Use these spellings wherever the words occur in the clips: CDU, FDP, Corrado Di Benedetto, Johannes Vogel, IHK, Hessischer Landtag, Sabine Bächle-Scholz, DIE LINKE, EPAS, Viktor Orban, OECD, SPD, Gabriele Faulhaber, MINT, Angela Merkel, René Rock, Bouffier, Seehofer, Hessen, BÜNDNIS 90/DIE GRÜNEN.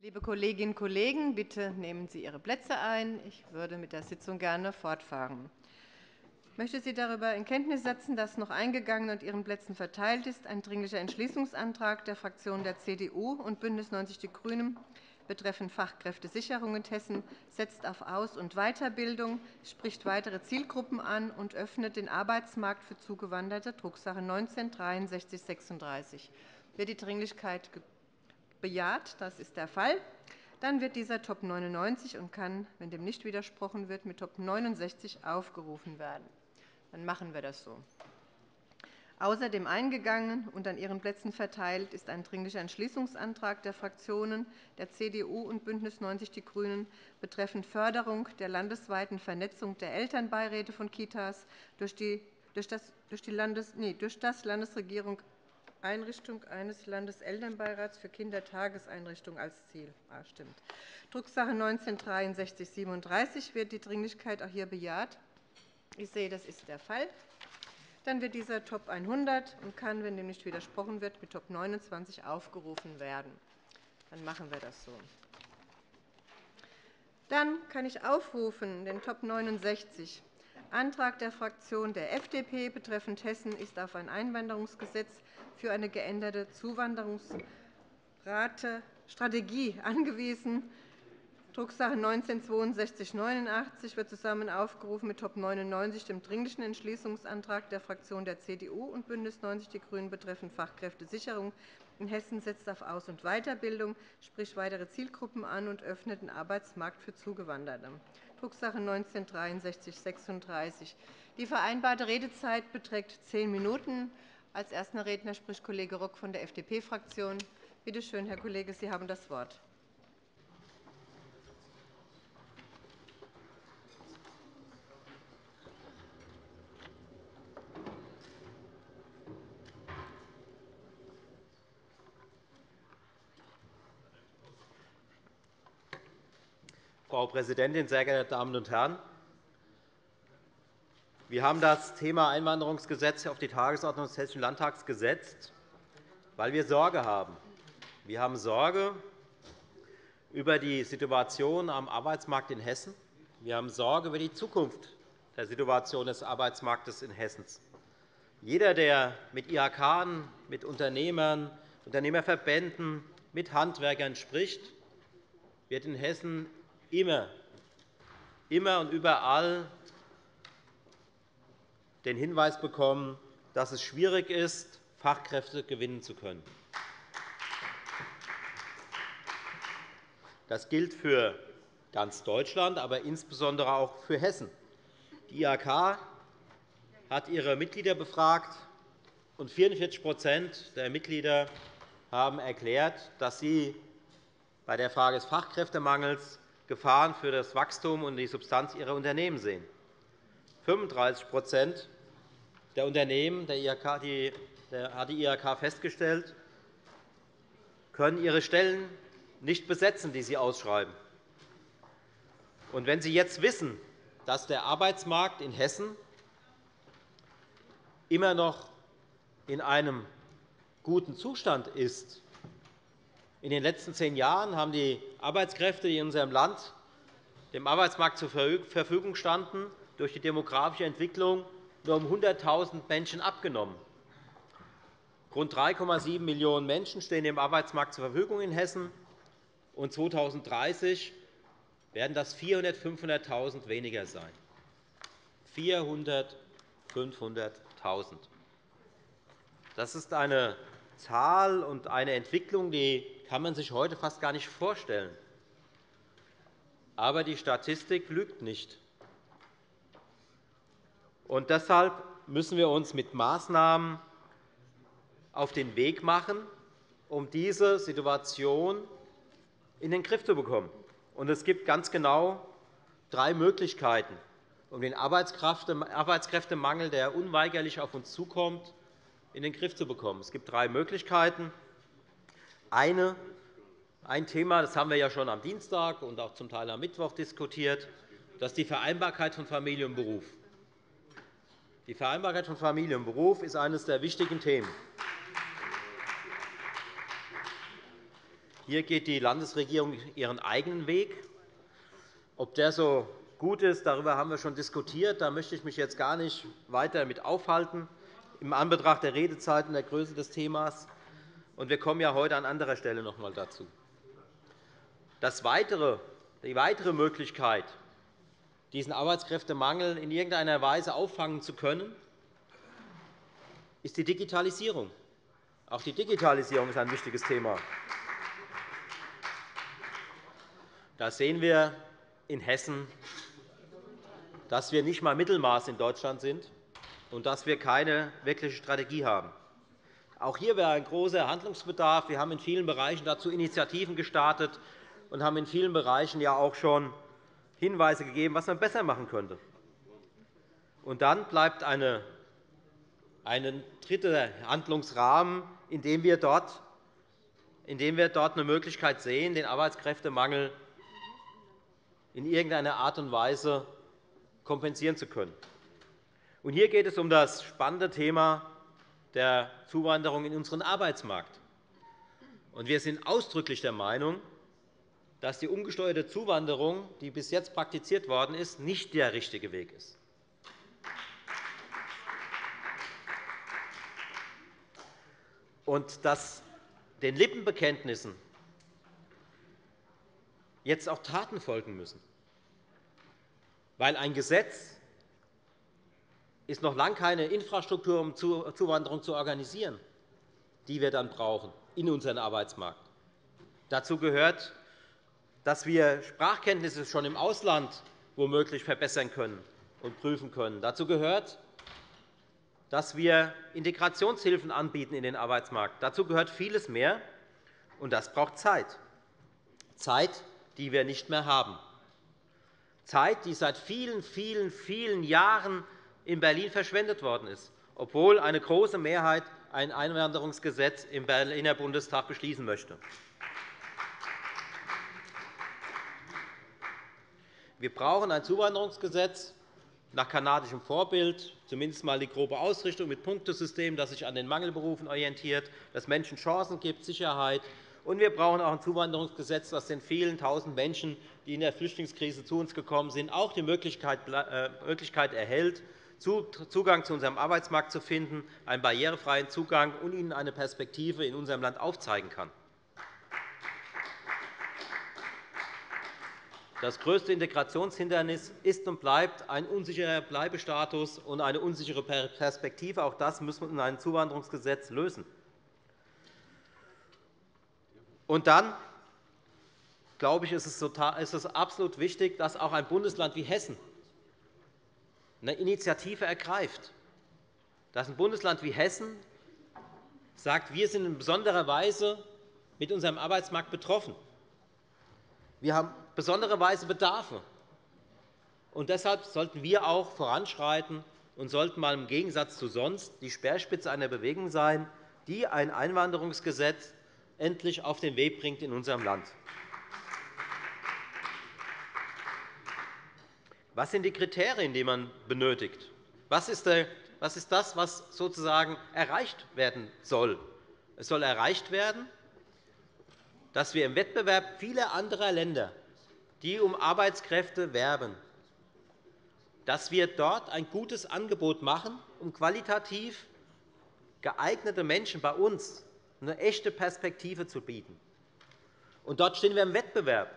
Liebe Kolleginnen und Kollegen, bitte nehmen Sie Ihre Plätze ein. Ich würde mit der Sitzung gerne fortfahren. Ich möchte Sie darüber in Kenntnis setzen, dass noch eingegangen und Ihren Plätzen verteilt ist ein Dringlicher Entschließungsantrag der Fraktionen der CDU und BÜNDNIS 90/DIE GRÜNEN betreffend Fachkräftesicherung in Hessen setzt auf Aus- und Weiterbildung, spricht weitere Zielgruppen an und öffnet den Arbeitsmarkt für Zugewanderte, Drucksache 19/6336. Wird die Dringlichkeit bejaht? Das ist der Fall. Dann wird dieser Top 99 und kann, wenn dem nicht widersprochen wird, mit Top 69 aufgerufen werden. Dann machen wir das so. Außerdem eingegangen und an Ihren Plätzen verteilt ist ein Dringlicher Entschließungsantrag der Fraktionen der CDU und BÜNDNIS 90/DIE GRÜNEN betreffend Förderung der landesweiten Vernetzung der Elternbeiräte von Kitas durch das Landesregierung Einrichtung eines Landeselternbeirats für Kindertageseinrichtungen als Ziel. Stimmt. Drucksache 19/6337 wird die Dringlichkeit auch hier bejaht. Ich sehe, das ist der Fall. Dann wird dieser Top 100 und kann, wenn dem nicht widersprochen wird, mit Top 29 aufgerufen werden. Dann machen wir das so. Dann kann ich aufrufen den Top 69. Antrag der Fraktion der FDP betreffend Hessen ist auf ein Einwanderungsgesetz für eine geänderte Zuwanderungsrate-Strategie angewiesen. Drucksache 19/6289 wird zusammen aufgerufen mit Top 99, dem Dringlichen Entschließungsantrag der Fraktion der CDU und BÜNDNIS 90/DIE GRÜNEN betreffend Fachkräftesicherung in Hessen setzt auf Aus- und Weiterbildung, spricht weitere Zielgruppen an und öffnet den Arbeitsmarkt für Zugewanderte. Drucksache 19/6336. Die vereinbarte Redezeit beträgt 10 Minuten. Als erster Redner spricht Kollege Rock von der FDP-Fraktion. Bitte schön, Herr Kollege, Sie haben das Wort. Frau Präsidentin, sehr geehrte Damen und Herren! Wir haben das Thema Einwanderungsgesetz auf die Tagesordnung des Hessischen Landtags gesetzt, weil wir Sorge haben. Wir haben Sorge über die Situation am Arbeitsmarkt in Hessen. Wir haben Sorge über die Zukunft der Situation des Arbeitsmarktes in Hessen. Jeder, der mit IHK, mit Unternehmern, Unternehmerverbänden, mit Handwerkern spricht, wird in Hessen immer und überall den Hinweis bekommen, dass es schwierig ist, Fachkräfte gewinnen zu können. Das gilt für ganz Deutschland, aber insbesondere auch für Hessen. Die IHK hat ihre Mitglieder befragt, und 44 % der Mitglieder haben erklärt, dass sie bei der Frage des Fachkräftemangels Gefahren für das Wachstum und die Substanz ihrer Unternehmen sehen. 35 % der Unternehmen, hat die IHK festgestellt, können ihre Stellen nicht besetzen, die sie ausschreiben. Und wenn Sie jetzt wissen, dass der Arbeitsmarkt in Hessen immer noch in einem guten Zustand ist, in den letzten 10 Jahren haben die Arbeitskräfte, die in unserem Land dem Arbeitsmarkt zur Verfügung standen, durch die demografische Entwicklung nur um 100.000 Menschen abgenommen. Rund 3,7 Millionen Menschen stehen dem Arbeitsmarkt zur Verfügung in Hessen, und 2030 werden das 400.000, 500.000 weniger sein. 400.000, 500.000. Das ist eine Zahl und eine Entwicklung, die kann man sich heute fast gar nicht vorstellen. Aber die Statistik lügt nicht. Und deshalb müssen wir uns mit Maßnahmen auf den Weg machen, um diese Situation in den Griff zu bekommen. Und es gibt ganz genau 3 Möglichkeiten, um den Arbeitskräftemangel, der unweigerlich auf uns zukommt, in den Griff zu bekommen. Es gibt 3 Möglichkeiten. Ein Thema, das haben wir ja schon am Dienstag und auch zum Teil am Mittwoch diskutiert, das ist die Vereinbarkeit von Familie und Beruf. Die Vereinbarkeit von Familie und Beruf ist eines der wichtigen Themen. Hier geht die Landesregierung ihren eigenen Weg. Ob der so gut ist, darüber haben wir schon diskutiert. Da möchte ich mich jetzt gar nicht weiter mit aufhalten, im Anbetracht der Redezeit und der Größe des Themas. Wir kommen ja heute an anderer Stelle noch einmal dazu. Die weitere Möglichkeit, diesen Arbeitskräftemangel in irgendeiner Weise auffangen zu können, ist die Digitalisierung. Auch die Digitalisierung ist ein wichtiges Thema. Da sehen wir in Hessen, dass wir nicht einmal Mittelmaß in Deutschland sind und dass wir keine wirkliche Strategie haben. Auch hier wäre ein großer Handlungsbedarf. Wir haben in vielen Bereichen dazu Initiativen gestartet und haben in vielen Bereichen ja auch schon Hinweise gegeben, was man besser machen könnte. Und dann bleibt ein dritter Handlungsrahmen, in dem wir dort eine Möglichkeit sehen, den Arbeitskräftemangel in irgendeiner Art und Weise kompensieren zu können. Und hier geht es um das spannende Thema der Zuwanderung in unseren Arbeitsmarkt. Und wir sind ausdrücklich der Meinung, dass die ungesteuerte Zuwanderung, die bis jetzt praktiziert worden ist, nicht der richtige Weg ist. Und dass den Lippenbekenntnissen jetzt auch Taten folgen müssen. Weil ein Gesetz ist noch lange keine Infrastruktur, um Zuwanderung zu organisieren, die wir dann brauchen in unseren Arbeitsmarkt. Dazu gehört, dass wir Sprachkenntnisse schon im Ausland womöglich verbessern können und prüfen können. Dazu gehört, dass wir Integrationshilfen anbieten in den Arbeitsmarkt. Dazu gehört vieles mehr, und das braucht Zeit. Zeit, die wir nicht mehr haben. Zeit, die seit vielen, vielen, vielen Jahren in Berlin verschwendet worden ist, obwohl eine große Mehrheit ein Einwanderungsgesetz im Berliner Bundestag beschließen möchte. Wir brauchen ein Zuwanderungsgesetz nach kanadischem Vorbild, zumindest einmal die grobe Ausrichtung mit Punktesystem, das sich an den Mangelberufen orientiert, das Menschen Chancen gibt, Sicherheit. Und wir brauchen auch ein Zuwanderungsgesetz, das den vielen tausend Menschen, die in der Flüchtlingskrise zu uns gekommen sind, auch die Möglichkeit erhält, Zugang zu unserem Arbeitsmarkt zu finden, einen barrierefreien Zugang und ihnen eine Perspektive in unserem Land aufzeigen kann. Das größte Integrationshindernis ist und bleibt ein unsicherer Bleibestatus und eine unsichere Perspektive. Auch das müssen wir in einem Zuwanderungsgesetz lösen. Und dann, glaube ich, ist es absolut wichtig, dass auch ein Bundesland wie Hessen eine Initiative ergreift, dass ein Bundesland wie Hessen sagt, wir sind in besonderer Weise mit unserem Arbeitsmarkt betroffen. Wir haben besondere Weise Bedarfe. Und deshalb sollten wir auch voranschreiten und sollten mal im Gegensatz zu sonst die Speerspitze einer Bewegung sein, die ein Einwanderungsgesetz endlich auf den Weg bringt in unserem Land. Was sind die Kriterien, die man benötigt? Was ist das, was sozusagen erreicht werden soll? Es soll erreicht werden, dass wir im Wettbewerb vieler anderer Länder, die um Arbeitskräfte werben, dass wir dort ein gutes Angebot machen, um qualitativ geeignete Menschen bei uns eine echte Perspektive zu bieten. Und dort stehen wir im Wettbewerb.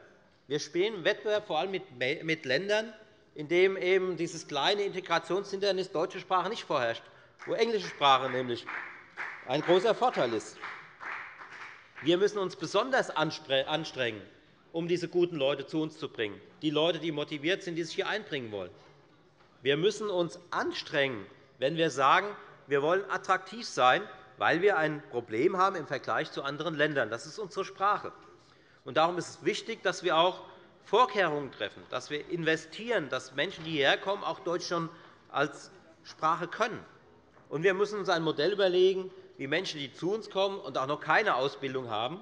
Wir stehen im Wettbewerb vor allem mit Ländern, in denen eben dieses kleine Integrationshindernis deutsche Sprache nicht vorherrscht, wo englische Sprache nämlich ein großer Vorteil ist. Wir müssen uns besonders anstrengen, um diese guten Leute zu uns zu bringen, die Leute, die motiviert sind, die sich hier einbringen wollen. Wir müssen uns anstrengen, wenn wir sagen, wir wollen attraktiv sein, weil wir ein Problem haben im Vergleich zu anderen Ländern. Das ist unsere Sprache. Und darum ist es wichtig, dass wir auch Vorkehrungen treffen, dass wir investieren, dass Menschen, die hierher kommen, auch Deutsch schon als Sprache können. Und wir müssen uns ein Modell überlegen, wie Menschen, die zu uns kommen und auch noch keine Ausbildung haben,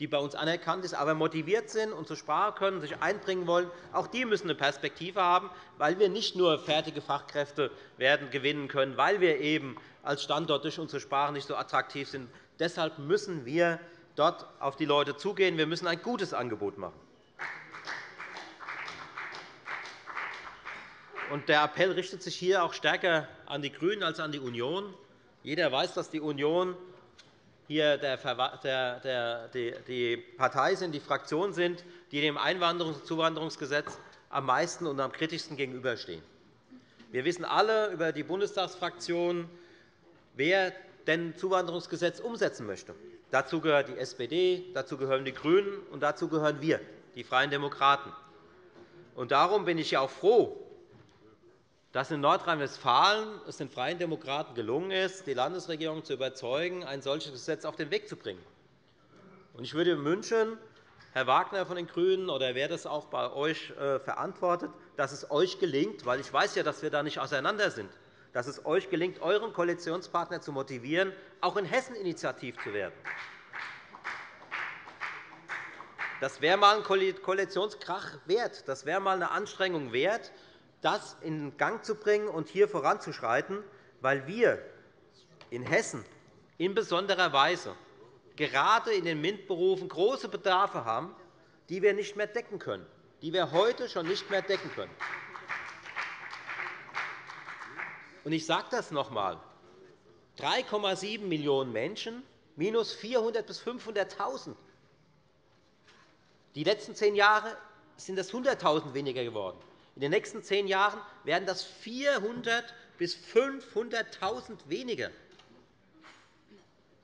die bei uns anerkannt ist, aber motiviert sind und zur Sprache können, sich einbringen wollen, auch die müssen eine Perspektive haben, weil wir nicht nur fertige Fachkräfte werden gewinnen können, weil wir eben als Standort durch unsere Sprache nicht so attraktiv sind. Deshalb müssen wir dort auf die Leute zugehen. Wir müssen ein gutes Angebot machen. Der Appell richtet sich hier auch stärker an die GRÜNEN als an die Union. Jeder weiß, dass die Union hier die Partei sind, die Fraktion sind, die dem Einwanderungs- und Zuwanderungsgesetz am meisten und am kritischsten gegenüberstehen. Wir wissen alle über die Bundestagsfraktionen, wer denn das Zuwanderungsgesetz umsetzen möchte. Dazu gehört die SPD, dazu gehören die GRÜNEN, und dazu gehören wir, die Freien Demokraten. Darum bin ich auch froh, dass in Nordrhein-Westfalen es den Freien Demokraten gelungen ist, die Landesregierung zu überzeugen, ein solches Gesetz auf den Weg zu bringen. Ich würde wünschen, Herr Wagner von den GRÜNEN oder wer das auch bei euch verantwortet, dass es euch gelingt, weil ich weiß ja, dass wir da nicht auseinander sind, dass es euch gelingt, euren Koalitionspartner zu motivieren, auch in Hessen initiativ zu werden. Das wäre einmal ein Koalitionskrach wert. Das wäre einmal eine Anstrengung wert, das in Gang zu bringen und hier voranzuschreiten, weil wir in Hessen in besonderer Weise gerade in den MINT-Berufen große Bedarfe haben, die wir nicht mehr decken können, die wir heute schon nicht mehr decken können. Ich sage das noch einmal. 3,7 Millionen Menschen minus 400.000 bis 500.000. Die letzten 10 Jahre sind das 100.000 weniger geworden. In den nächsten 10 Jahren werden das 400.000 bis 500.000 weniger.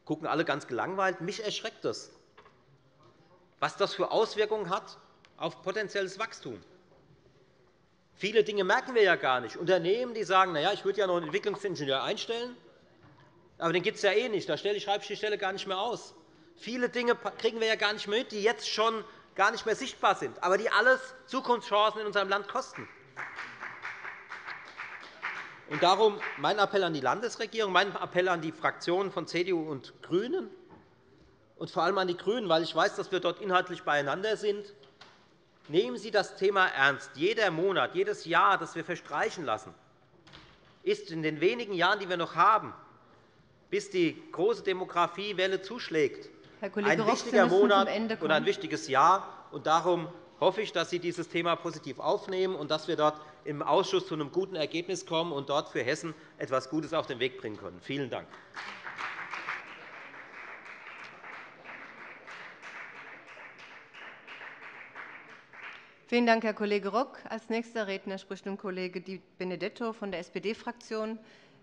Gucken alle ganz gelangweilt. Mich erschreckt das, was das für Auswirkungen hat auf potenzielles Wachstum. Viele Dinge merken wir ja gar nicht. Unternehmen, die sagen, na ja, ich würde ja noch einen Entwicklungsingenieur einstellen, aber den gibt es ja eh nicht. Da schreibe ich die Stelle gar nicht mehr aus. Viele Dinge kriegen wir ja gar nicht mehr mit, die jetzt schon gar nicht mehr sichtbar sind, aber die alles Zukunftschancen in unserem Land kosten. Darum mein Appell an die Landesregierung, mein Appell an die Fraktionen von CDU und GRÜNEN und vor allem an die GRÜNEN, weil ich weiß, dass wir dort inhaltlich beieinander sind. Nehmen Sie das Thema ernst. Jeder Monat, jedes Jahr, das wir verstreichen lassen, ist in den wenigen Jahren, die wir noch haben, bis die große Demografiewelle zuschlägt, ein wichtiger Monat und ein wichtiges Jahr. Darum hoffe ich, dass Sie dieses Thema positiv aufnehmen und dass wir dort im Ausschuss zu einem guten Ergebnis kommen und dort für Hessen etwas Gutes auf den Weg bringen können. Vielen Dank. Vielen Dank, Herr Kollege Rock. Als nächster Redner spricht nun Kollege Di Benedetto von der SPD-Fraktion.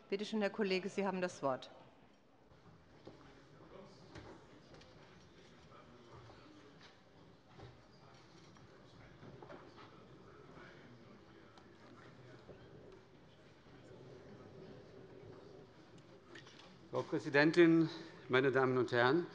Bitte schön, Herr Kollege, Sie haben das Wort. Frau Präsidentin, meine Damen und Herren!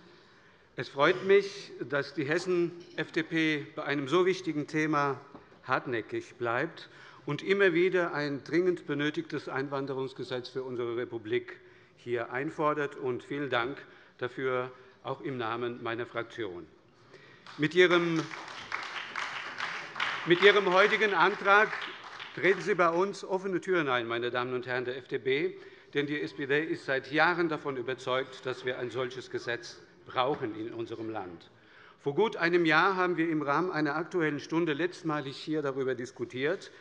Es freut mich, dass die Hessen-FDP bei einem so wichtigen Thema hartnäckig bleibt und immer wieder ein dringend benötigtes Einwanderungsgesetz für unsere Republik hier einfordert. Vielen Dank dafür, auch im Namen meiner Fraktion. Mit Ihrem heutigen Antrag treten Sie bei uns offene Türen ein, meine Damen und Herren der FDP. Denn die SPD ist seit Jahren davon überzeugt, dass wir ein solches Gesetz brauchen in unserem Land. Vor gut einem Jahr haben wir im Rahmen einer Aktuellen Stunde letztmalig hier darüber diskutiert.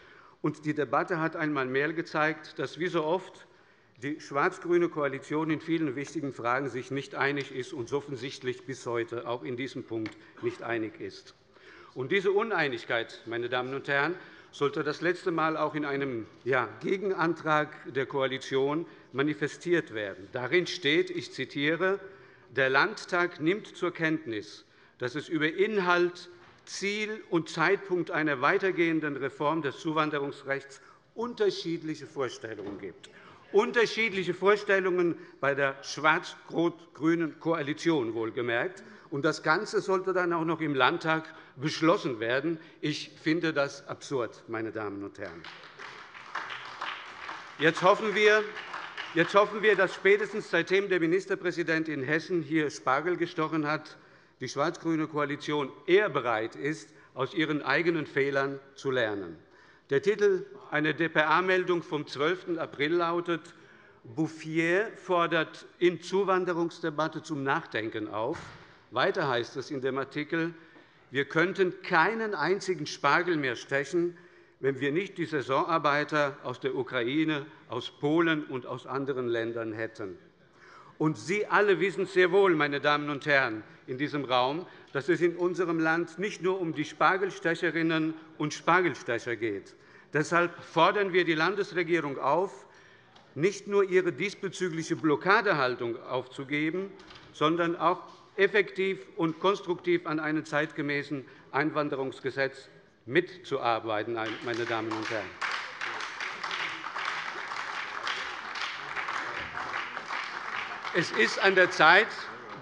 Und die Debatte hat einmal mehr gezeigt, dass wie so oft die schwarz-grüne Koalition in vielen wichtigen Fragen sich nicht einig ist und offensichtlich bis heute auch in diesem Punkt nicht einig ist. Und diese Uneinigkeit, meine Damen und Herren, sollte das letzte Mal auch in einem Gegenantrag der Koalition manifestiert werden. Darin steht, ich zitiere, der Landtag nimmt zur Kenntnis, dass es über Inhalt, Ziel und Zeitpunkt einer weitergehenden Reform des Zuwanderungsrechts unterschiedliche Vorstellungen gibt. Unterschiedliche Vorstellungen bei der schwarz-grünen Koalition, wohlgemerkt. Und das Ganze sollte dann auch noch im Landtag beschlossen werden. Ich finde das absurd, meine Damen und Herren. Jetzt hoffen wir, dass spätestens seitdem der Ministerpräsident in Hessen hier Spargel gestochen hat, die schwarz-grüne Koalition eher bereit ist, aus ihren eigenen Fehlern zu lernen. Der Titel einer dpa-Meldung vom 12. April lautet: Bouffier fordert in Zuwanderungsdebatte zum Nachdenken auf. Weiter heißt es in dem Artikel, wir könnten keinen einzigen Spargel mehr stechen, wenn wir nicht die Saisonarbeiter aus der Ukraine, aus Polen und aus anderen Ländern hätten. Und Sie alle wissen sehr wohl, meine Damen und Herren in diesem Raum, dass es in unserem Land nicht nur um die Spargelstecherinnen und Spargelstecher geht. Deshalb fordern wir die Landesregierung auf, nicht nur ihre diesbezügliche Blockadehaltung aufzugeben, sondern auch effektiv und konstruktiv an einem zeitgemäßen Einwanderungsgesetz mitzuarbeiten, meine Damen und Herren. Es ist an der Zeit,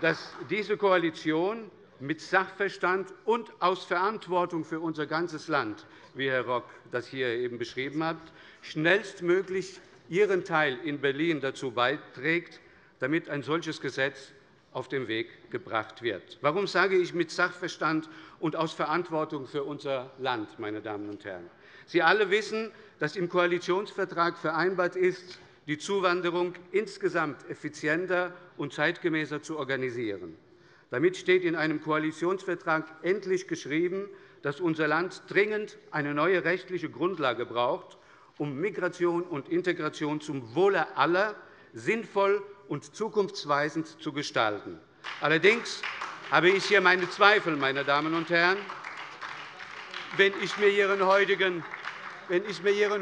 dass diese Koalition mit Sachverstand und aus Verantwortung für unser ganzes Land, wie Herr Rock das hier eben beschrieben hat, schnellstmöglich ihren Teil in Berlin dazu beiträgt, damit ein solches Gesetz auf den Weg gebracht wird. Warum sage ich mit Sachverstand und aus Verantwortung für unser Land, meine Damen und Herren? Sie alle wissen, dass im Koalitionsvertrag vereinbart ist, die Zuwanderung insgesamt effizienter und zeitgemäßer zu organisieren. Damit steht in einem Koalitionsvertrag endlich geschrieben, dass unser Land dringend eine neue rechtliche Grundlage braucht, um Migration und Integration zum Wohle aller sinnvoll und zukunftsweisend zu gestalten. Allerdings habe ich hier meine Zweifel, meine Damen und Herren. Wenn ich mir Ihren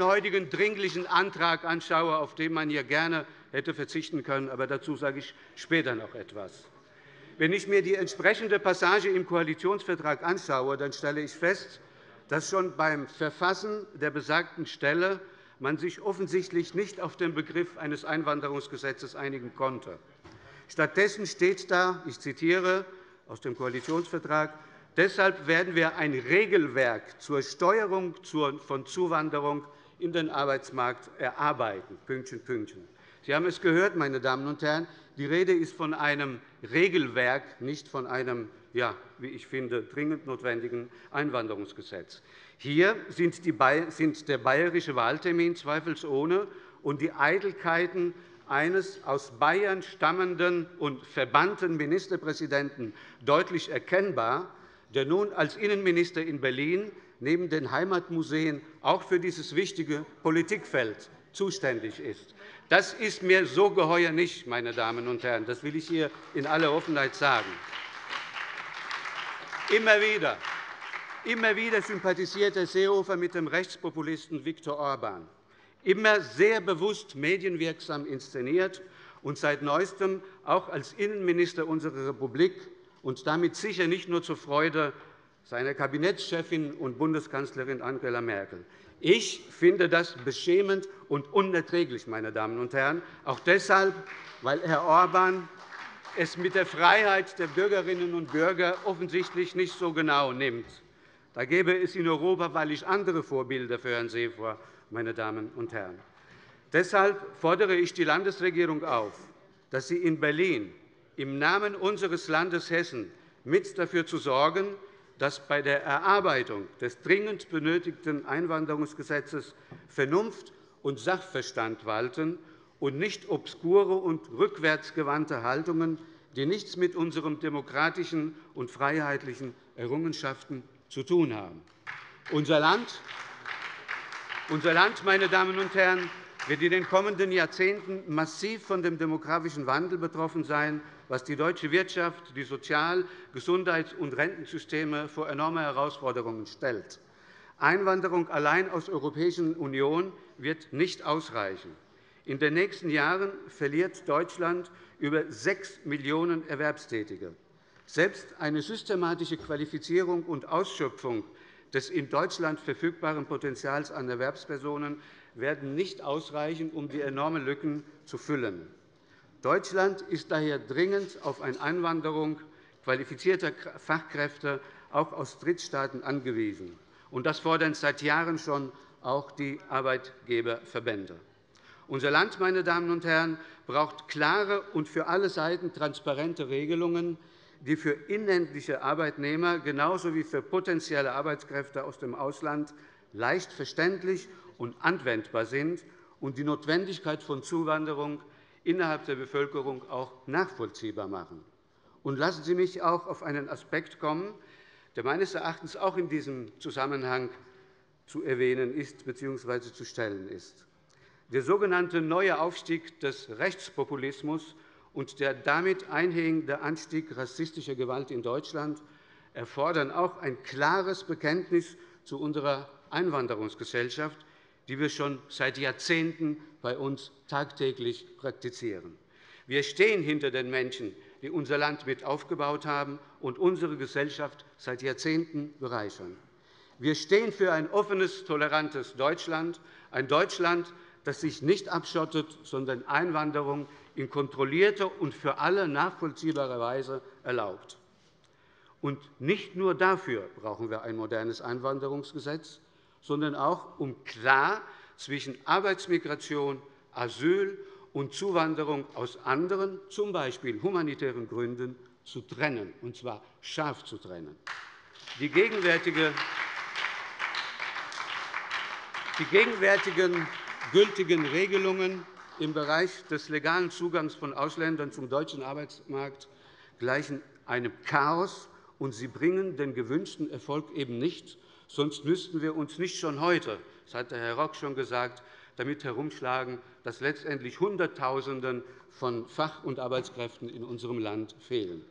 heutigen dringlichen Antrag anschaue, auf den man hier gerne hätte verzichten können, aber dazu sage ich später noch etwas. Wenn ich mir die entsprechende Passage im Koalitionsvertrag anschaue, dann stelle ich fest, dass schon beim Verfassen der besagten Stelle man sich offensichtlich nicht auf den Begriff eines Einwanderungsgesetzes einigen konnte. Stattdessen steht da, ich zitiere aus dem Koalitionsvertrag, deshalb werden wir ein Regelwerk zur Steuerung von Zuwanderung in den Arbeitsmarkt erarbeiten. Sie haben es gehört, meine Damen und Herren, die Rede ist von einem Regelwerk, nicht von einem, ja, wie ich finde, dringend notwendigen Einwanderungsgesetz. Hier sind der bayerische Wahltermin zweifelsohne und die Eitelkeiten eines aus Bayern stammenden und verbannten Ministerpräsidenten deutlich erkennbar, der nun als Innenminister in Berlin neben den Heimatmuseen auch für dieses wichtige Politikfeld zuständig ist. Das ist mir so geheuer nicht, meine Damen und Herren. Das will ich hier in aller Offenheit sagen. Immer wieder sympathisiert Herr Seehofer mit dem Rechtspopulisten Viktor Orban, immer sehr bewusst medienwirksam inszeniert und seit Neuestem auch als Innenminister unserer Republik und damit sicher nicht nur zur Freude seiner Kabinettschefin und Bundeskanzlerin Angela Merkel. Ich finde das beschämend und unerträglich, meine Damen und Herren, auch deshalb, weil Herr Orban es mit der Freiheit der Bürgerinnen und Bürger offensichtlich nicht so genau nimmt. Da gäbe es in Europa wahrlich andere Vorbilder für Herrn Seehofer, meine Damen und Herren. Deshalb fordere ich die Landesregierung auf, dass sie in Berlin im Namen unseres Landes Hessen mit dafür zu sorgen, dass bei der Erarbeitung des dringend benötigten Einwanderungsgesetzes Vernunft und Sachverstand walten und nicht obskure und rückwärtsgewandte Haltungen, die nichts mit unseren demokratischen und freiheitlichen Errungenschaften zu tun haben. Unser Land, meine Damen und Herren, wird in den kommenden Jahrzehnten massiv von dem demografischen Wandel betroffen sein, was die deutsche Wirtschaft, die Sozial-, Gesundheits- und Rentensysteme vor enorme Herausforderungen stellt. Einwanderung allein aus der Europäischen Union wird nicht ausreichen. In den nächsten Jahren verliert Deutschland über 6 Millionen Erwerbstätige. Selbst eine systematische Qualifizierung und Ausschöpfung des in Deutschland verfügbaren Potenzials an Erwerbspersonen werden nicht ausreichen, um die enormen Lücken zu füllen. Deutschland ist daher dringend auf eine Einwanderung qualifizierter Fachkräfte auch aus Drittstaaten angewiesen. Das fordern seit Jahren schon auch die Arbeitgeberverbände. Unser Land, meine Damen und Herren, braucht klare und für alle Seiten transparente Regelungen, die für inländische Arbeitnehmer genauso wie für potenzielle Arbeitskräfte aus dem Ausland leicht verständlich und anwendbar sind und die Notwendigkeit von Zuwanderung innerhalb der Bevölkerung auch nachvollziehbar machen. Und lassen Sie mich auch auf einen Aspekt kommen, der meines Erachtens auch in diesem Zusammenhang zu erwähnen ist bzw. zu stellen ist. Der sogenannte neue Aufstieg des Rechtspopulismus und der damit einhängende Anstieg rassistischer Gewalt in Deutschland erfordern auch ein klares Bekenntnis zu unserer Einwanderungsgesellschaft, die wir schon seit Jahrzehnten bei uns tagtäglich praktizieren. Wir stehen hinter den Menschen, die unser Land mit aufgebaut haben und unsere Gesellschaft seit Jahrzehnten bereichern. Wir stehen für ein offenes, tolerantes Deutschland, ein Deutschland, das sich nicht abschottet, sondern Einwanderung in kontrollierter und für alle nachvollziehbarer Weise erlaubt. Und nicht nur dafür brauchen wir ein modernes Einwanderungsgesetz, sondern auch, um klar zwischen Arbeitsmigration, Asyl und Zuwanderung aus anderen, z. B. humanitären Gründen, zu trennen, und zwar scharf zu trennen. Die gegenwärtigen gültigen Regelungen im Bereich des legalen Zugangs von Ausländern zum deutschen Arbeitsmarkt gleichen einem Chaos, und sie bringen den gewünschten Erfolg eben nicht. Sonst müssten wir uns nicht schon heute, das hat Herr Rock schon gesagt, damit herumschlagen, dass letztendlich Hunderttausenden von Fach- und Arbeitskräften in unserem Land fehlen.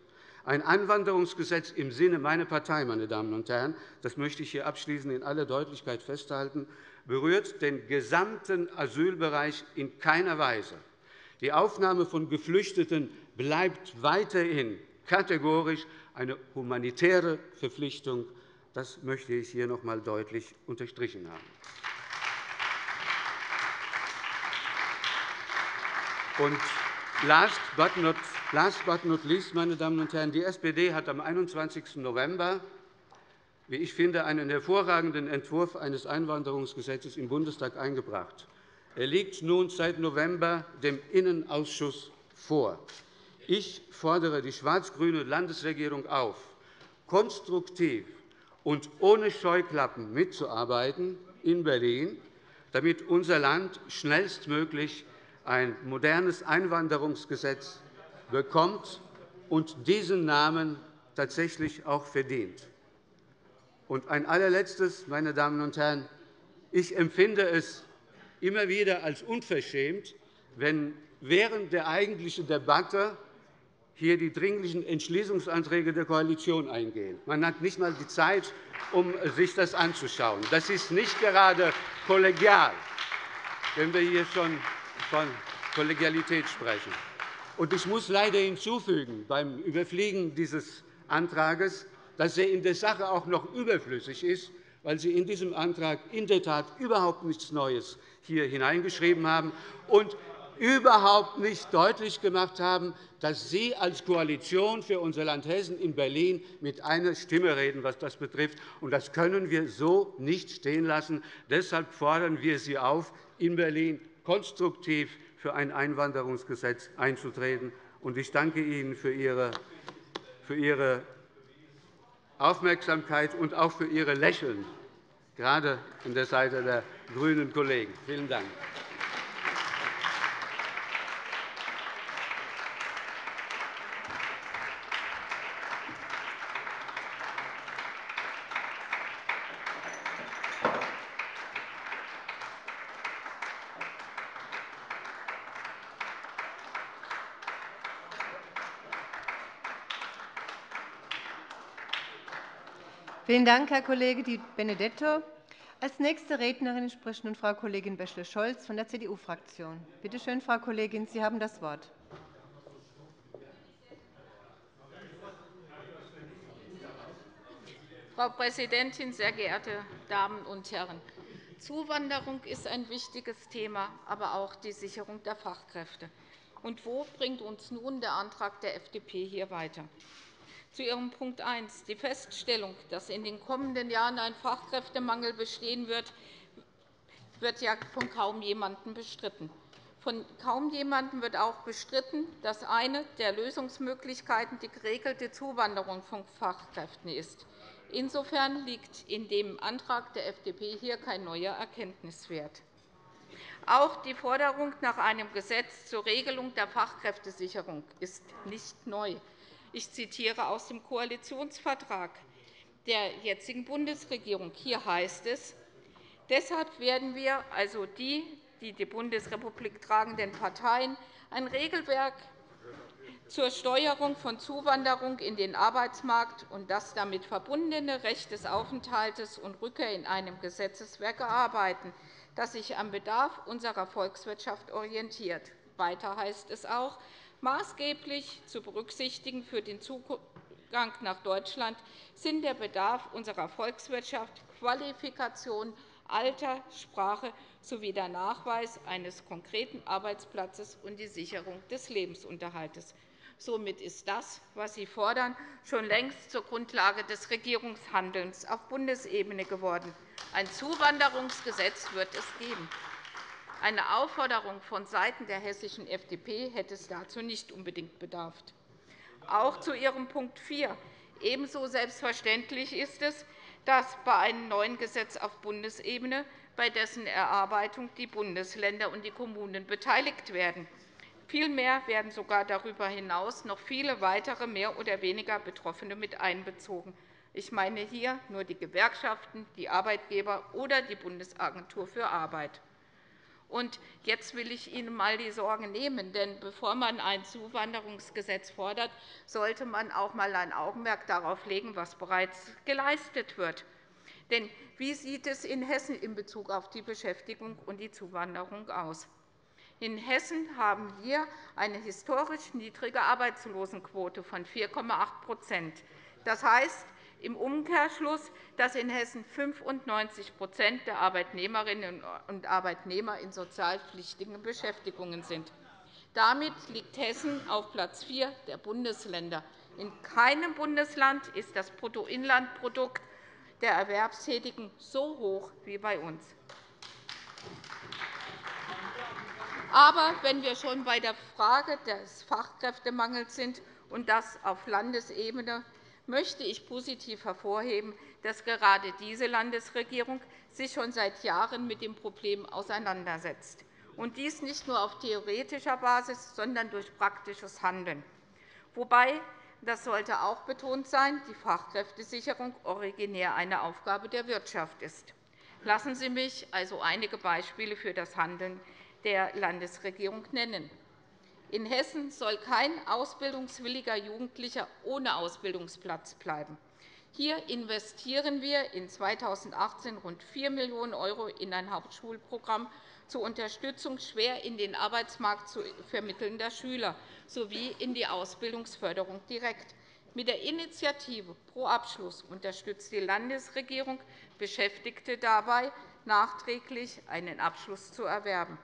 Ein Einwanderungsgesetz im Sinne meiner Partei, meine Damen und Herren, das möchte ich hier abschließend in aller Deutlichkeit festhalten, berührt den gesamten Asylbereich in keiner Weise. Die Aufnahme von Geflüchteten bleibt weiterhin kategorisch eine humanitäre Verpflichtung. Das möchte ich hier noch einmal deutlich unterstrichen haben. Und last but not least, meine Damen und Herren, die SPD hat am 21. November, wie ich finde, einen hervorragenden Entwurf eines Einwanderungsgesetzes im Bundestag eingebracht. Er liegt nun seit November dem Innenausschuss vor. Ich fordere die schwarz-grüne Landesregierung auf, konstruktiv und ohne Scheuklappen mitzuarbeiten in Berlin, damit unser Land schnellstmöglich ein modernes Einwanderungsgesetz bekommt und diesen Namen tatsächlich auch verdient. Und ein allerletztes, meine Damen und Herren, ich empfinde es immer wieder als unverschämt, wenn während der eigentlichen Debatte hier die dringlichen Entschließungsanträge der Koalition eingehen. Man hat nicht einmal die Zeit, um sich das anzuschauen. Das ist nicht gerade kollegial, wenn wir hier schon von Kollegialität sprechen. Und ich muss leider hinzufügen, beim Überfliegen dieses Antrags, dass er in der Sache auch noch überflüssig ist, weil Sie in diesem Antrag in der Tat überhaupt nichts Neues hier hineingeschrieben haben und überhaupt nicht deutlich gemacht haben, dass Sie als Koalition für unser Land Hessen in Berlin mit einer Stimme reden, was das betrifft. Das können wir so nicht stehen lassen. Deshalb fordern wir Sie auf, in Berlin konstruktiv für ein Einwanderungsgesetz einzutreten. Ich danke Ihnen für Ihre Aufmerksamkeit und auch für Ihre Lächeln, gerade an der Seite der grünen Kollegen. – Vielen Dank. Vielen Dank, Herr Kollege Di Benedetto. Als nächste Rednerin spricht nun Frau Kollegin Bächle-Scholz von der CDU-Fraktion. Bitte schön, Frau Kollegin, Sie haben das Wort. Frau Präsidentin, sehr geehrte Damen und Herren! Zuwanderung ist ein wichtiges Thema, aber auch die Sicherung der Fachkräfte. Und wo bringt uns nun der Antrag der FDP hier weiter? Zu Ihrem Punkt 1, die Feststellung, dass in den kommenden Jahren ein Fachkräftemangel bestehen wird, wird ja von kaum jemandem bestritten. Von kaum jemandem wird auch bestritten, dass eine der Lösungsmöglichkeiten die geregelte Zuwanderung von Fachkräften ist. Insofern liegt in dem Antrag der FDP hier kein neuer Erkenntniswert. Auch die Forderung nach einem Gesetz zur Regelung der Fachkräftesicherung ist nicht neu. ich zitiere aus dem Koalitionsvertrag der jetzigen Bundesregierung. Hier heißt es, deshalb werden wir, also die Bundesrepublik tragenden Parteien, ein Regelwerk zur Steuerung von Zuwanderung in den Arbeitsmarkt und das damit verbundene Recht des Aufenthaltes und Rückkehr in einem Gesetzeswerk erarbeiten, das sich am Bedarf unserer Volkswirtschaft orientiert. Weiter heißt es auch, maßgeblich zu berücksichtigen für den Zugang nach Deutschland sind der Bedarf unserer Volkswirtschaft, Qualifikation, Alter, Sprache sowie der Nachweis eines konkreten Arbeitsplatzes und die Sicherung des Lebensunterhaltes. Somit ist das, was Sie fordern, schon längst zur Grundlage des Regierungshandelns auf Bundesebene geworden. Ein Zuwanderungsgesetz wird es geben. Eine Aufforderung vonseiten der hessischen FDP hätte es dazu nicht unbedingt bedarf. Auch zu Ihrem Punkt 4. Ebenso selbstverständlich ist es, dass bei einem neuen Gesetz auf Bundesebene, bei dessen Erarbeitung die Bundesländer und die Kommunen beteiligt werden. Vielmehr werden sogar darüber hinaus noch viele weitere mehr oder weniger Betroffene mit einbezogen. Ich meine hier nur die Gewerkschaften, die Arbeitgeber oder die Bundesagentur für Arbeit. Und jetzt will ich Ihnen einmal die Sorge nehmen. Denn bevor man ein Zuwanderungsgesetz fordert, sollte man auch einmal ein Augenmerk darauf legen, was bereits geleistet wird. Denn wie sieht es in Hessen in Bezug auf die Beschäftigung und die Zuwanderung aus? In Hessen haben wir eine historisch niedrige Arbeitslosenquote von 4,8 %. Das heißt im Umkehrschluss, dass in Hessen 95 % der Arbeitnehmerinnen und Arbeitnehmer in sozialpflichtigen Beschäftigungen sind. Damit liegt Hessen auf Platz 4 der Bundesländer. In keinem Bundesland ist das Bruttoinlandprodukt der Erwerbstätigen so hoch wie bei uns. Aber wenn wir schon bei der Frage des Fachkräftemangels sind, und das auf Landesebene, möchte ich positiv hervorheben, dass gerade diese Landesregierung sich schon seit Jahren mit dem Problem auseinandersetzt, und dies nicht nur auf theoretischer Basis, sondern durch praktisches Handeln. Wobei, das sollte auch betont sein, die Fachkräftesicherung originär eine Aufgabe der Wirtschaft ist. Lassen Sie mich also einige Beispiele für das Handeln der Landesregierung nennen. In Hessen soll kein ausbildungswilliger Jugendlicher ohne Ausbildungsplatz bleiben. Hier investieren wir in 2018 rund 4 Millionen € in ein Hauptschulprogramm zur Unterstützung schwer in den Arbeitsmarkt zu vermittelnder Schüler sowie in die Ausbildungsförderung direkt. Mit der Initiative Pro Abschluss unterstützt die Landesregierung Beschäftigte dabei, nachträglich einen Abschluss zu erwerben.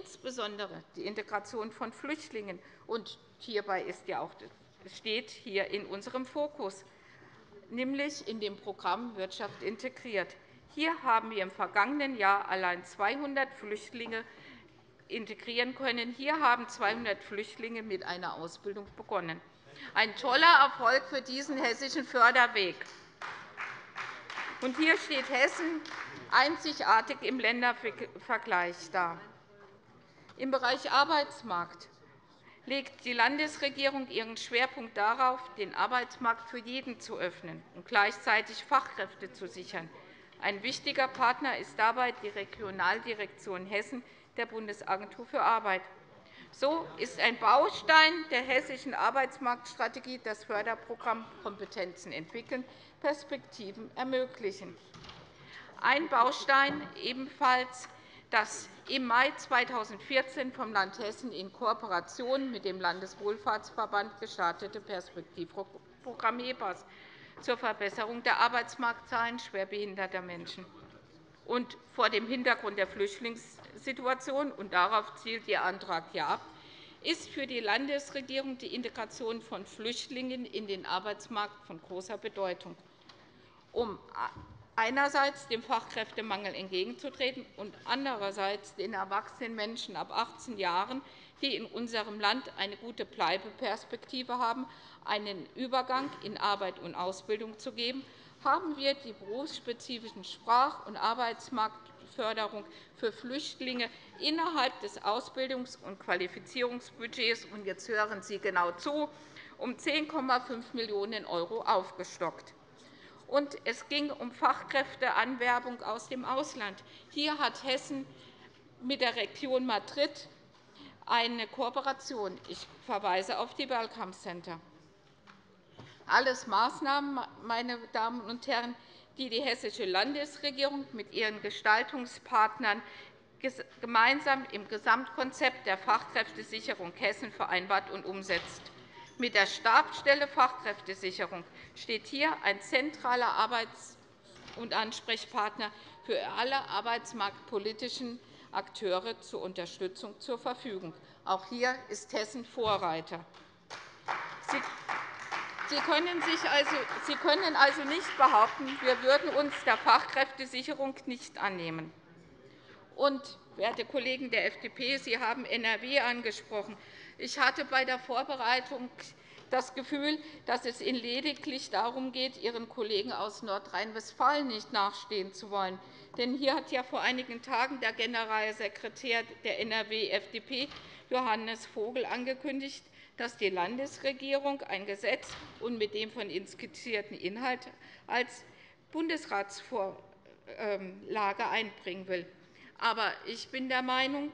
Insbesondere die Integration von Flüchtlingen, und hierbei steht hier in unserem Fokus, nämlich in dem Programm Wirtschaft integriert. Hier haben wir im vergangenen Jahr allein 200 Flüchtlinge integrieren können. Hier haben 200 Flüchtlinge mit einer Ausbildung begonnen. Ein toller Erfolg für diesen hessischen Förderweg. Und hier steht Hessen einzigartig im Ländervergleich da. Im Bereich Arbeitsmarkt legt die Landesregierung ihren Schwerpunkt darauf, den Arbeitsmarkt für jeden zu öffnen und gleichzeitig Fachkräfte zu sichern. Ein wichtiger Partner ist dabei die Regionaldirektion Hessen der Bundesagentur für Arbeit. So ist ein Baustein der hessischen Arbeitsmarktstrategie das Förderprogramm Kompetenzen entwickeln, Perspektiven ermöglichen. Ein Baustein ebenfalls, das im Mai 2014 vom Land Hessen in Kooperation mit dem Landeswohlfahrtsverband gestartete Perspektivprogramm EPAS zur Verbesserung der Arbeitsmarktzahlen schwerbehinderter Menschen. Und vor dem Hintergrund der Flüchtlingssituation, und darauf zielt Ihr Antrag ja ab, ist für die Landesregierung die Integration von Flüchtlingen in den Arbeitsmarkt von großer Bedeutung, um einerseits dem Fachkräftemangel entgegenzutreten und andererseits den erwachsenen Menschen ab 18 Jahren, die in unserem Land eine gute Bleibeperspektive haben, einen Übergang in Arbeit und Ausbildung zu geben, haben wir die berufsspezifischen Sprach- und Arbeitsmarktförderung für Flüchtlinge innerhalb des Ausbildungs- und Qualifizierungsbudgets, und jetzt hören Sie genau zu, um 10,5 Millionen € aufgestockt. Und es ging um Fachkräfteanwerbung aus dem Ausland. Hier hat Hessen mit der Region Madrid eine Kooperation. Ich verweise auf die Welcome Center. Alles Maßnahmen, meine Damen und Herren, die die Hessische Landesregierung mit ihren Gestaltungspartnern gemeinsam im Gesamtkonzept der Fachkräftesicherung Hessen vereinbart und umsetzt. Mit der Stabsstelle Fachkräftesicherung steht hier ein zentraler Arbeits- und Ansprechpartner für alle arbeitsmarktpolitischen Akteure zur Unterstützung zur Verfügung. Auch hier ist Hessen Vorreiter. Sie können also nicht behaupten, wir würden uns der Fachkräftesicherung nicht annehmen. Und, werte Kollegen der FDP, Sie haben NRW angesprochen. Ich hatte bei der Vorbereitung das Gefühl, dass es Ihnen lediglich darum geht, Ihren Kollegen aus Nordrhein-Westfalen nicht nachstehen zu wollen. Denn hier hat ja vor einigen Tagen der Generalsekretär der NRW-FDP, Johannes Vogel, angekündigt, dass die Landesregierung ein Gesetz und mit dem von Ihnen skizzierten Inhalt als Bundesratsvorlage einbringen will. Aber ich bin der Meinung,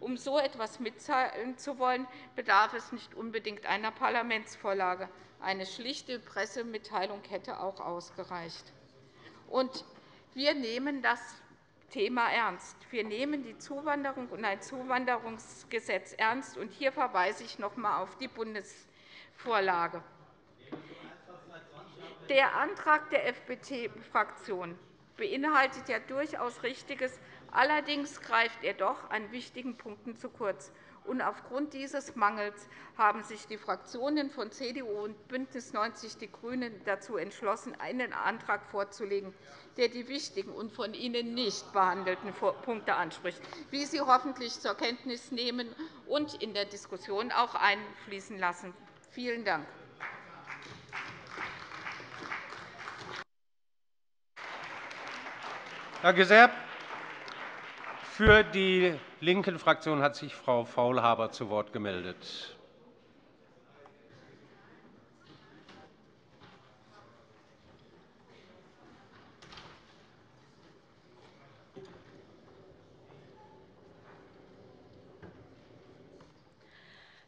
um so etwas mitzahlen zu wollen, bedarf es nicht unbedingt einer Parlamentsvorlage. Eine schlichte Pressemitteilung hätte auch ausgereicht. Und wir nehmen das Thema ernst. Wir nehmen die Zuwanderung und ein Zuwanderungsgesetz ernst. Und hier verweise ich noch einmal auf die Bundesvorlage. Der Antrag der FDP-Fraktion beinhaltet ja durchaus Richtiges. Allerdings greift er doch an wichtigen Punkten zu kurz. Und aufgrund dieses Mangels haben sich die Fraktionen von CDU und BÜNDNIS 90/DIE GRÜNEN dazu entschlossen, einen Antrag vorzulegen, der die wichtigen und von Ihnen nicht behandelten Punkte anspricht, wie Sie hoffentlich zur Kenntnis nehmen und in der Diskussion auch einfließen lassen. Vielen Dank. Danke sehr. Für die Linken-Fraktion hat sich Frau Faulhaber zu Wort gemeldet.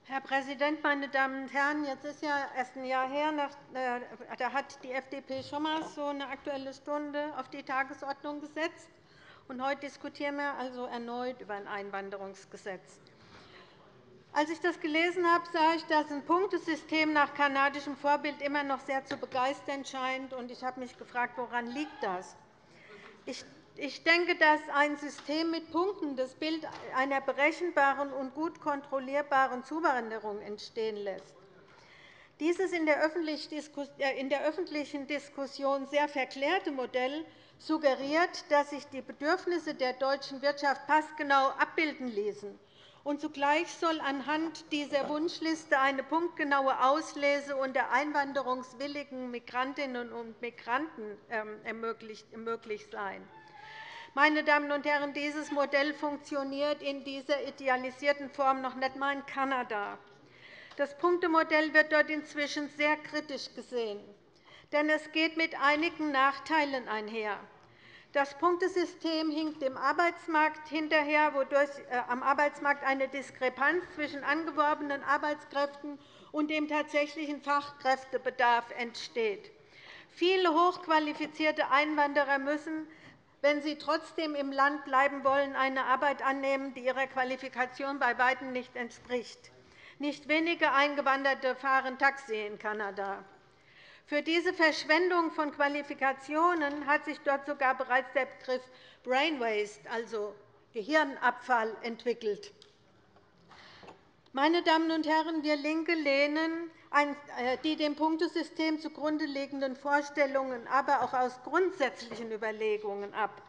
Herr Präsident, meine Damen und Herren! Jetzt ist ja erst ein Jahr her, da hat die FDP schon einmal so eine Aktuelle Stunde auf die Tagesordnung gesetzt. Und heute diskutieren wir also erneut über ein Einwanderungsgesetz. Als ich das gelesen habe, sah ich, dass ein Punktesystem nach kanadischem Vorbild immer noch sehr zu begeistern scheint. Und ich habe mich gefragt, woran liegt das? Ich denke, dass ein System mit Punkten das Bild einer berechenbaren und gut kontrollierbaren Zuwanderung entstehen lässt. Dies ist in der öffentlichen Diskussion sehr verklärte Modell suggeriert, dass sich die Bedürfnisse der deutschen Wirtschaft passgenau abbilden ließen. Und zugleich soll anhand dieser Wunschliste eine punktgenaue Auslese unter einwanderungswilligen Migrantinnen und Migranten möglich sein. Meine Damen und Herren, dieses Modell funktioniert in dieser idealisierten Form noch nicht einmal in Kanada. Das Punktemodell wird dort inzwischen sehr kritisch gesehen, denn es geht mit einigen Nachteilen einher. Das Punktesystem hinkt dem Arbeitsmarkt hinterher, wodurch am Arbeitsmarkt eine Diskrepanz zwischen angeworbenen Arbeitskräften und dem tatsächlichen Fachkräftebedarf entsteht. Viele hochqualifizierte Einwanderer müssen, wenn sie trotzdem im Land bleiben wollen, eine Arbeit annehmen, die ihrer Qualifikation bei Weitem nicht entspricht. Nicht wenige Eingewanderte fahren Taxi in Kanada. Für diese Verschwendung von Qualifikationen hat sich dort sogar bereits der Begriff Brain Waste, also Gehirnabfall, entwickelt. Meine Damen und Herren, wir LINKE lehnen die dem Punktesystem zugrunde liegenden Vorstellungen, aber auch aus grundsätzlichen Überlegungen ab.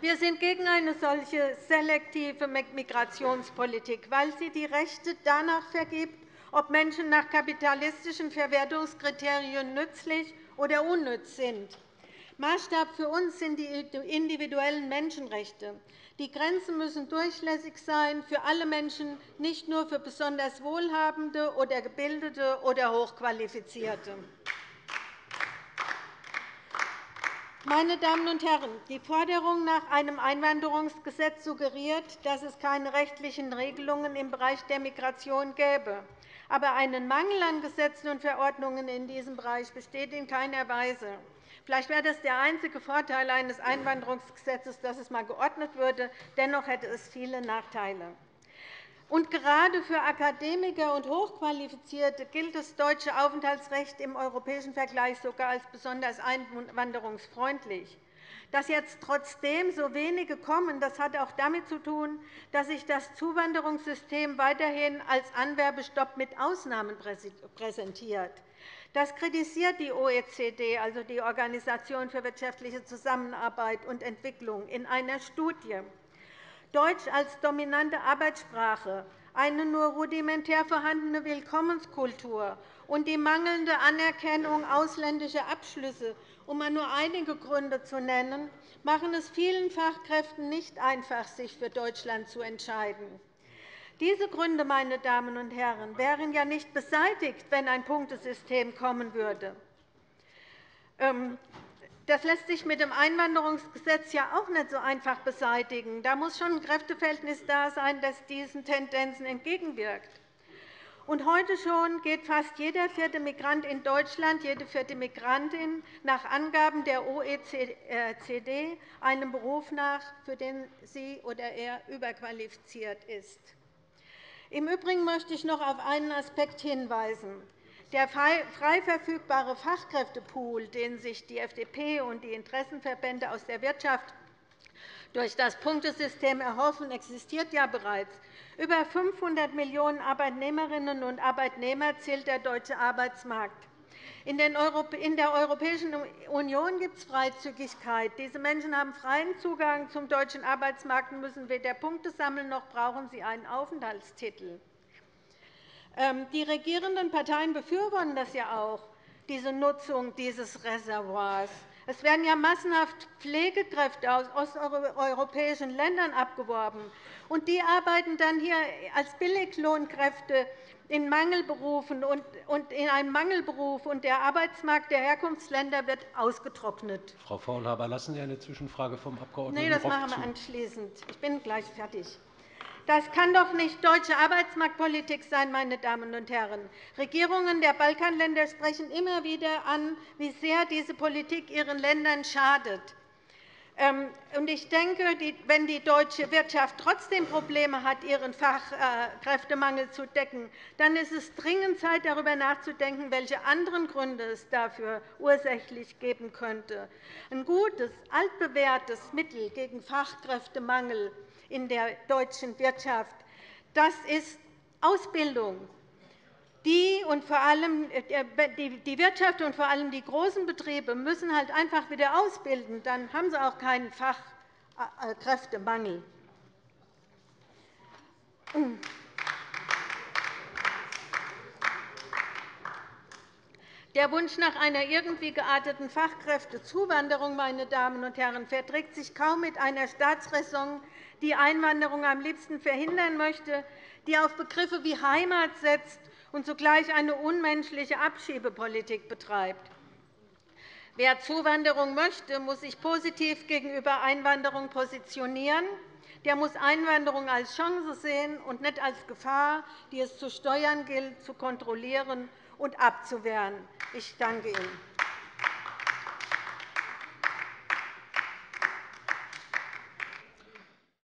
Wir sind gegen eine solche selektive Migrationspolitik, weil sie die Rechte danach vergibt, ob Menschen nach kapitalistischen Verwertungskriterien nützlich oder unnütz sind. Maßstab für uns sind die individuellen Menschenrechte. Die Grenzen müssen durchlässig sein für alle Menschen, nicht nur für besonders Wohlhabende oder Gebildete oder Hochqualifizierte. Meine Damen und Herren, die Forderung nach einem Einwanderungsgesetz suggeriert, dass es keine rechtlichen Regelungen im Bereich der Migration gäbe. Aber einen Mangel an Gesetzen und Verordnungen in diesem Bereich besteht in keiner Weise. Vielleicht wäre das der einzige Vorteil eines Einwanderungsgesetzes, dass es einmal geordnet würde. Dennoch hätte es viele Nachteile. Und gerade für Akademiker und Hochqualifizierte gilt das deutsche Aufenthaltsrecht im europäischen Vergleich sogar als besonders einwanderungsfreundlich. Dass jetzt trotzdem so wenige kommen, das hat auch damit zu tun, dass sich das Zuwanderungssystem weiterhin als Anwerbestopp mit Ausnahmen präsentiert. Das kritisiert die OECD, also die Organisation für wirtschaftliche Zusammenarbeit und Entwicklung, in einer Studie. Deutsch als dominante Arbeitssprache, eine nur rudimentär vorhandene Willkommenskultur und die mangelnde Anerkennung ausländischer Abschlüsse, um mal nur einige Gründe zu nennen, machen es vielen Fachkräften nicht einfach, sich für Deutschland zu entscheiden. Diese Gründe, meine Damen und Herren, wären ja nicht beseitigt, wenn ein Punktesystem kommen würde. Das lässt sich mit dem Einwanderungsgesetz ja auch nicht so einfach beseitigen. Da muss schon ein Kräfteverhältnis da sein, das diesen Tendenzen entgegenwirkt. Und heute schon geht fast jeder vierte Migrant in Deutschland, jede vierte Migrantin nach Angaben der OECD einem Beruf nach, für den sie oder er überqualifiziert ist. Im Übrigen möchte ich noch auf einen Aspekt hinweisen. Der frei verfügbare Fachkräftepool, den sich die FDP und die Interessenverbände aus der Wirtschaft durch das Punktesystem erhoffen, existiert ja bereits. Über 500 Millionen Arbeitnehmerinnen und Arbeitnehmer zählt der deutsche Arbeitsmarkt. In der Europäischen Union gibt es Freizügigkeit. Diese Menschen haben freien Zugang zum deutschen Arbeitsmarkt und müssen weder Punkte sammeln noch brauchen sie einen Aufenthaltstitel. Die regierenden Parteien befürworten das ja auch, diese Nutzung dieses Reservoirs. Es werden ja massenhaft Pflegekräfte aus osteuropäischen Ländern abgeworben, und die arbeiten dann hier als Billiglohnkräfte in Mangelberufen und in einem Mangelberuf, und der Arbeitsmarkt der Herkunftsländer wird ausgetrocknet. Frau Faulhaber, lassen Sie eine Zwischenfrage vom Abgeordneten Rock zu. Nein, das machen wir anschließend. Ich bin gleich fertig. Das kann doch nicht deutsche Arbeitsmarktpolitik sein, meine Damen und Herren. Regierungen der Balkanländer sprechen immer wieder an, wie sehr diese Politik ihren Ländern schadet. Ich denke, wenn die deutsche Wirtschaft trotzdem Probleme hat, ihren Fachkräftemangel zu decken, dann ist es dringend Zeit, darüber nachzudenken, welche anderen Gründe es dafür ursächlich geben könnte. Ein gutes, altbewährtes Mittel gegen Fachkräftemangel in der deutschen Wirtschaft, das ist Ausbildung. Die Wirtschaft und vor allem die großen Betriebe müssen halt einfach wieder ausbilden. Dann haben sie auch keinen Fachkräftemangel. Der Wunsch nach einer irgendwie gearteten Fachkräftezuwanderung, meine Damen und Herren, verträgt sich kaum mit einer Staatsräson, die Einwanderung am liebsten verhindern möchte, die auf Begriffe wie Heimat setzt und zugleich eine unmenschliche Abschiebepolitik betreibt. Wer Zuwanderung möchte, muss sich positiv gegenüber Einwanderung positionieren. Der muss Einwanderung als Chance sehen und nicht als Gefahr, die es zu steuern gilt, zu kontrollieren und abzuwehren. Ich danke Ihnen.